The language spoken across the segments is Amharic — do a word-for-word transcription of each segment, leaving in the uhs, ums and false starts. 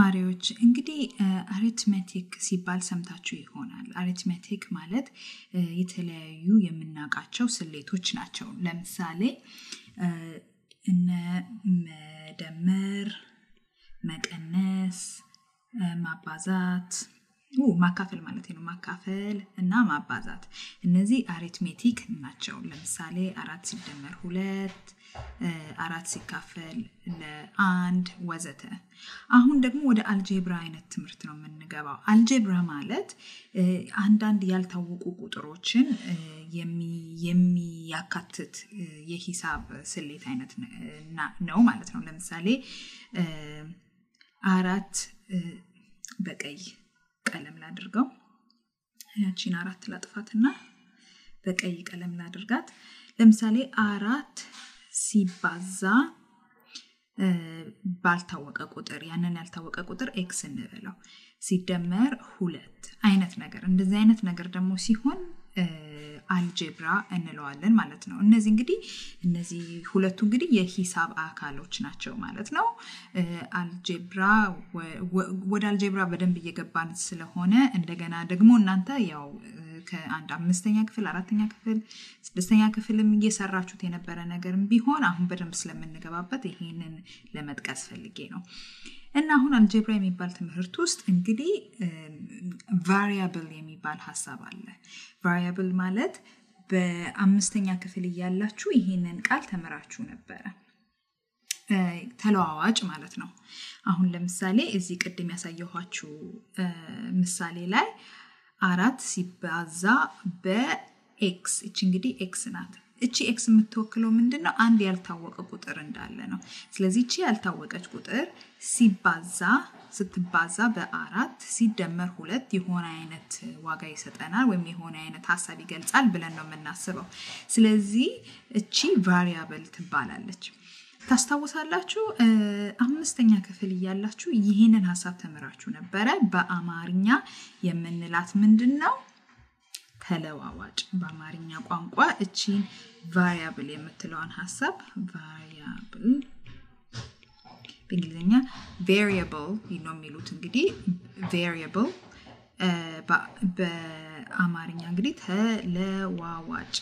ተማሪዎች እንግዲህ arithmetic ሲባል ሰምታችሁ ይሆናል arithmetic ማለት የተለያዩ የምናቃቸው ስሌቶች ናቸው ለምሳሌ እነ መደመር መቀነስ ማባዛት ኡ ማካፈል ማለት ነው ማካፈል እና ማባዛት እነዚህ arithmetic ናቸው ለምሳሌ አራት ሲደመር ሁለት አራት ሲካፈል ለአንድ ወዘተ አሁን ደግሞ ወደ አልጀብራ አይነት ትምህርት ነው የምንገባው አልጀብራ ማለት አንድ አንድ ያልታወቁ ቁጥሮችን የሚያካትት የሂሳብ ስሌት አይነት ነው ማለት ነው ለምሳሌ አራት በቀይ ቀለም ላድርገው ያቺን አራት ላጥፋትና በቀይ ቀለም ላድርጋት ለምሳሌ አራት ሲባዛ ባልታወቀ ቁጥር ያንን ያልታወቀ ቁጥር x እንበለው ሲደመር ሁለት አይነት ነገር እንደዚህ አይነት ነገር ደግሞ ሲሆን አልጀብራ እንለዋለን ማለት ነው እነዚህ እንግዲህ እነዚህ ሁለቱ እንግዲህ የሂሳብ አካሎች ናቸው ማለት ነው አልጀብራ ወደ አልጀብራ በደንብ እየገባን ስለሆነ እንደገና ደግሞ እናንተ ያው ከአንድ አምስተኛ ክፍል አራተኛ ክፍል ስድስተኛ ክፍልም እየሰራችሁት የነበረ ነገርም ቢሆን አሁን በደንብ ስለምንገባበት ይሄንን ለመጥቀስ ፈልጌ ነው እና አሁን አልጀብራ የሚባል ትምህርት ውስጥ እንግዲህ variable የሚባል ሐሳብ አለ variable ማለት በአምስተኛ ክፍል ያላችሁ ይሄንን ቃል ተመራችሁ ነበር ተለዋዋጭ ማለት ነው አሁን ለምሳሌ እዚህ ቅድም ያሳየኋችሁ ምሳሌ ላይ አራት ሲባዛ በx እቺ እንግዲህ x ናት እቺ x የምትወክለው ምንድነው አንድ ያልታወቀ ቁጥር እንዳለ ነው ስለዚህ እቺ ያልታወቀች ቁጥር ሲባዛ ስትባዛ በአራት ሲደመር ሁለት የሆነ አይነት ዋጋ ይሰጠናል ወይም የሆነ አይነት ሐሳብ ይገልጻል ብለን ነው እናስበው ስለዚህ እቺ variable ትባላለች ታስታውሳላችሁ አምስተኛ ክፍል ያላችሁ ይሄንን ሐሳብ ተመራችሁ ነበር በአማርኛ የምንላት ምንድነው ተለዋዋጭ በአማርኛ ቋንቋ እቺ variable የምትለውን ሐሳብ variable በእንግሊዘኛ variable ነው የሚሉት እንግዲህ variable በአማርኛ እንግዲህ ተለዋዋጭ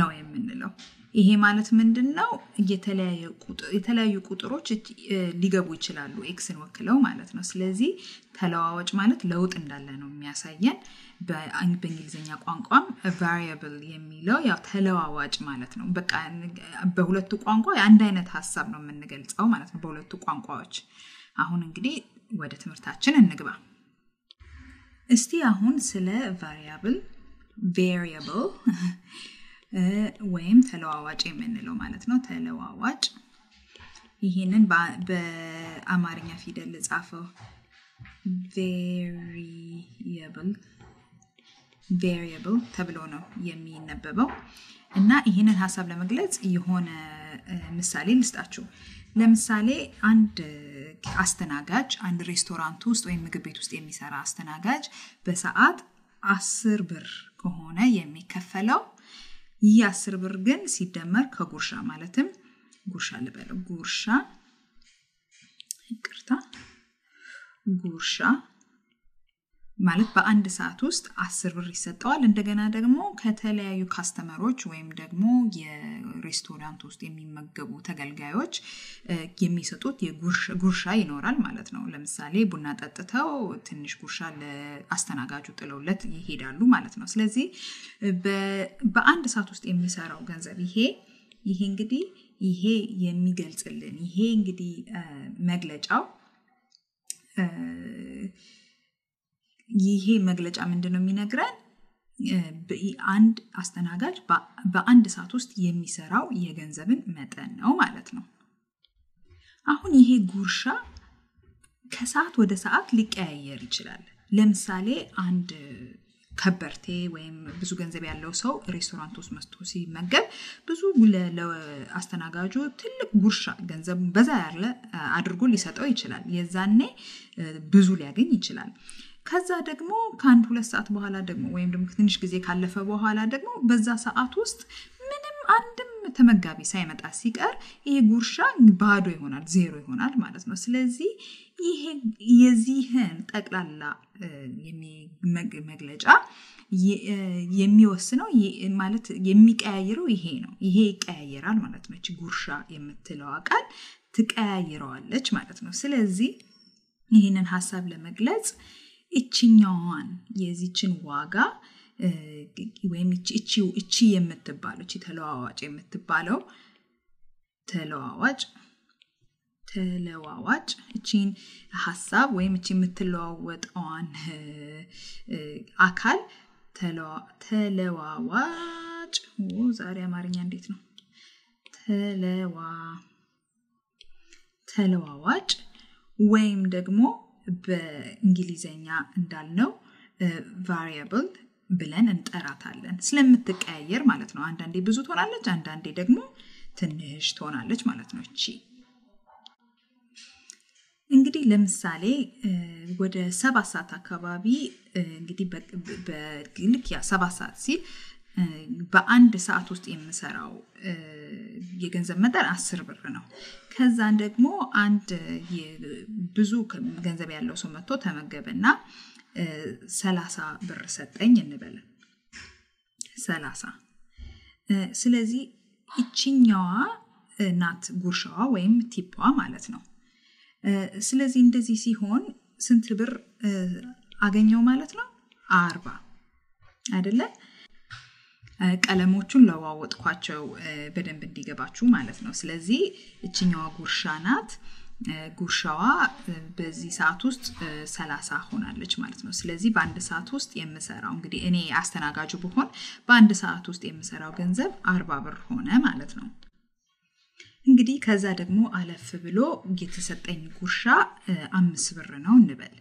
ነው የምንለው ይሄ ማለት ምንድነው የተለያየ ቁጥር የተለያየ ቁጥሮች ሊገቡ ይችላሉ ኤክስን ወክለው ማለት ነው ስለዚህ ተለዋዋጭ ማለት ለውጥ እንዳለ ነው የሚያሳየን በእንግሊዘኛ ቋንቋም variable የሚለው ያው ተለዋዋጭ ማለት ነው በቃ በሁለቱ ቋንቋ አንድ አይነት ሐሳብ ነው የምንገልጸው ማለት ነው በሁለቱ ቋንቋዎች አሁን እንግዲህ ወደ ትምህርታችን እንግባ እስቲ አሁን ስለ variable variable ወይም ተለዋዋጭ የምንለው ማለት ነው ተለዋዋጭ ይሄንን በአማርኛ ፊደል ጻፈው variable variable ተብሎ ነው የሚነበበው እና ይሄንን ሐሳብ ለመግለጽ የሆነ ምሳሌ ልስጣችሁ ለምሳሌ አንድ አስተናጋጅ አንድ ሬስቶራንት ውስጥ ወይም ምግብ ቤት ውስጥ የሚሰራ አስተናጋጅ በሰዓት አስር ብር ከሆነ የሚከፈለው ያ10 ብር ግን ሲደመር ከጉርሻ ማለትም ጉርሻ ልበለው ጉርሻ ይቅርታ ጉርሻ ማለት በአንድ ሰዓት ውስጥ አስር ብር ይሰጣል እንደገና ደግሞ ከተለያዩ ካስተመሮች ወይም ደግሞ የሬስቶራንት ውስጥ የሚመገቡ ተገልጋዮች የሚሰጡት የጉርሻ ጉርሻ ይኖራል ማለት ነው ለምሳሌ ቡና ጠጥተው ትንሽ ጉርሻ ለአስተናጋጁ ጥለውለት ይሄዳሉ ማለት ነው ስለዚህ በአንድ ሰዓት ውስጥ የሚሰራው ገንዘብ ይሄ ይሄ እንግዲህ ይሄ የሚገልጽልን ይሄ እንግዲህ መግለጫው ይሄ መግለጫ ምንድነው የሚነግረን አንድ አስተናጋጅ በአንድ ሰዓት ውስጥ የሚሰራው የገንዘብን መጠን ነው ማለት ነው አሁን ይሄ ጉርሻ ከሰዓት ወደ ሰዓት ሊቀያየር ይችላል ለምሳሌ አንድ ከበርቴ ወይም ብዙ ገንዘብ ያለው ሰው ሬስቶራንት ውስጥ መስቶ ሲመገብ ብዙ ለአስተናጋጁ ትልቅ ጉርሻ ገንዘብ በዛ ያለ አድርጎ ሊሰጠው ይችላል የዛኔ ብዙ ሊያገኝ ይችላል ከዛ ደግሞ ካንድ ሁለት ሰዓት በኋላ ደግሞ ወይም ደግሞ ትንሽ ጊዜ ካለፈ በኋላ ደግሞ በዛ ሰዓት ውስጥ ምንም አንድም ተመጋቢ ሳይመጣ ሲቀር ይሄ ጉርሻ ባዶ ይሆናል ዜሮ ይሆናል ማለት ነው ስለዚህ ይሄ የዚህን ጠቅላላ የሚመግለጫ የሚወስነው ማለት የሚቀያየረው ይሄ ነው ይሄ ይቀያየራል ማለት ነው እቺ ጉርሻ የምትለው አቃል ትቀያየራለች ማለት ነው ስለዚህ ይሄንን ሐሳብ ለመግለጽ እቺኛዋን የዚችን ዋጋ ወይም እቺ እቺ የምትባለው እቺ ተለዋዋጭ የምትባለው ተለዋዋጭ ተለዋዋጭ እቺን ሐሳብ ወይም እቺ የምትለዋወጣውን አካል ተለዋዋጭ ዛሬ አማርኛ እንዴት ነው ተለዋ ተለዋዋጭ ወይም ደግሞ በእንግሊዘኛ እንዳልነው variable ብለን እንጠራታለን ስለምትቀያየር ማለት ነው አንዳንዴ ብዙ ትሆናለች አንዳንዴ ደግሞ ትንሽ ትሆናለች ማለት ነው እቺ እንግዲህ ለምሳሌ ወደ ሰባት ሰዓት አካባቢ እንግዲህ በግልክ ያ ሰባት ሰዓት ሲል በአንድ ሰዓት ውስጥ የምሰራው የገንዘብ መጠን አስር ብር ነው ከዛን ደግሞ አንድ ብዙ ገንዘብ ያለው ሰው መጥቶ ተመገበና ሰላሳ ብር ሰጠኝ እንበል ሰላሳ ስለዚህ እቺኛዋ ናት ጉርሻዋ ወይም ቲፓዋ ማለት ነው ስለዚህ እንደዚህ ሲሆን ስንት ብር አገኘው ማለት ነው አርባ አይደለ ቀለሞቹን ለዋወጥኳቸው በደንብ እንዲገባችሁ ማለት ነው ስለዚህ እቺኛዋ ጉርሻ ናት ጉርሻዋ በዚህ ሰዓት ውስጥ ሰላሳ ሆናለች ማለት ነው ስለዚህ በአንድ ሰዓት ውስጥ የምሰራው እንግዲህ እኔ አስተናጋጁ ብሆን በአንድ ሰዓት ውስጥ የምሰራው ገንዘብ አርባ ብር ሆነ ማለት ነው እንግዲህ ከዛ ደግሞ አለፍ ብሎ የተሰጠኝ ጉርሻ አምስት ብር ነው እንበል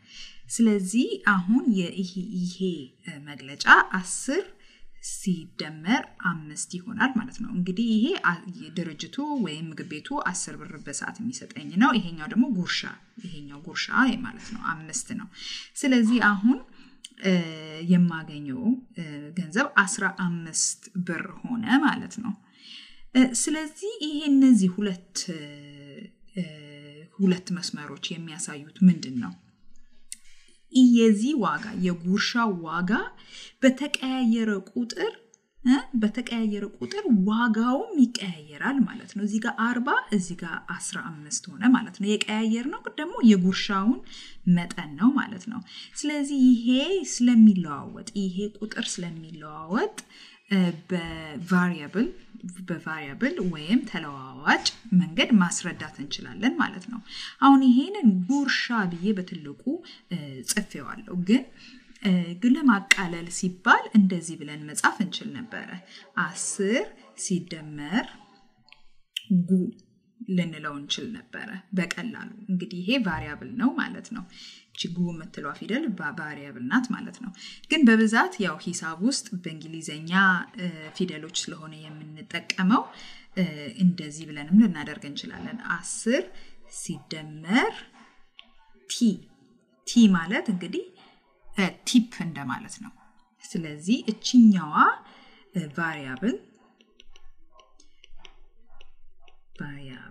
ስለዚህ አሁን ይሄ ይሄ መግለጫ አስር ሲደመር አምስት ይሆናል ማለት ነው እንግዲህ ይሄ የድርጅቱ ወይም ግቤቱ አስር ብር በሰዓት የሚሰጠኝ ነው ይሄኛው ደግሞ ጉርሻ ይሄኛው ጉርሻ ማለት ነው አምስት ነው ስለዚህ አሁን የማገኘው ገንዘብ አስራ አምስት ብር ሆነ ማለት ነው ስለዚህ ይሄ እነዚህ ሁለት ሁለት መስመሮች የሚያሳዩት ምንድነው የዚህ ዋጋ የጉርሻው ዋጋ በተቀያየረ ቁጥር በተቀያየረ ቁጥር ዋጋው ይቀያየራል ማለት ነው እዚህ ጋር አርባ እዚህ ጋር አስራ አምስት ሆነ ማለት ነው የቀያየር ነው ደግሞ የጉርሻውን መጠን ነው ማለት ነው ስለዚህ ይሄ ስለሚለዋወጥ ይሄ ቁጥር ስለሚለዋወጥ በvariable በvariable ወይም ተለዋዋጭ መንገድ ማስረዳት እንችላለን ማለት ነው አሁን ይሄንን ጉርሻ ብዬ በትልቁ ጽፌዋለሁ ግን ግን ለማቃለል ሲባል እንደዚህ ብለን መጻፍ እንችል ነበር አስር ሲደመር ጉ ለነለው እንችል ነበር በቀላሉ እንግዲህ ይሄ variable ነው ማለት ነው እቺ ጉ የምትለው ፊደል variable ናት ማለት ነው ግን በብዛት ያው ሂሳብ ውስጥ በእንግሊዘኛ ፊደሎች ስለሆነ የምንጠቀመው እንደዚህ ብለንም ልናደርግ እንችላለን አስር ሲደመር t t ማለት እንግዲህ ቲፕ እንደማለት ነው ስለዚህ እቺኛዋ variable variable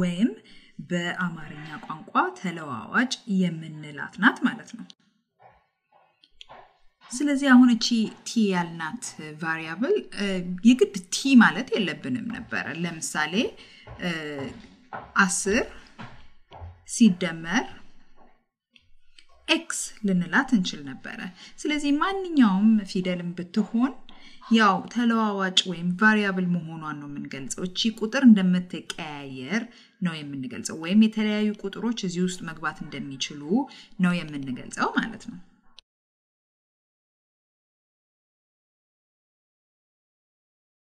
ወይም በአማርኛ ቋንቋ ተለዋዋጭ የምንላት ናት ማለት ነው ስለዚህ አሁን እቺ t ያልናት variable የግድ t ማለት የለብንም ነበር ለምሳሌ አስር ሲደመር x ልንላት እንችል ነበር ስለዚህ ማንኛውም ፊደልም ብትሆን ያው ተለዋዋጭ ወይም variable መሆኗን ነው የምንገልጸው እቺ ቁጥር እንደምትቀያየር ነው የምንገልጸው ወይም የተለያዩ ቁጥሮች እዚህ ውስጥ መግባት እንደሚችሉ ነው የምንገልጸው ማለት ነው